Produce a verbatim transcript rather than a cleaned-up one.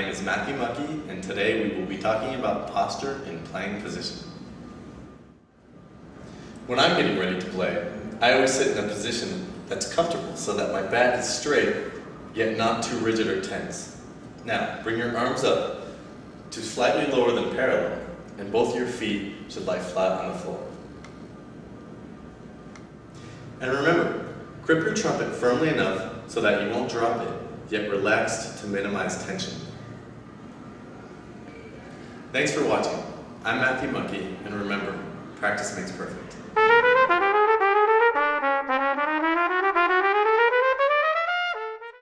name is Matthew Muckey, and today we will be talking about posture and playing position. When I'm getting ready to play, I always sit in a position that's comfortable so that my back is straight, yet not too rigid or tense. Now, bring your arms up to slightly lower than parallel, and both your feet should lie flat on the floor. And remember, grip your trumpet firmly enough so that you won't drop it, yet relaxed to minimize tension. Thanks for watching. I'm Matthew Muckey, and remember, practice makes perfect.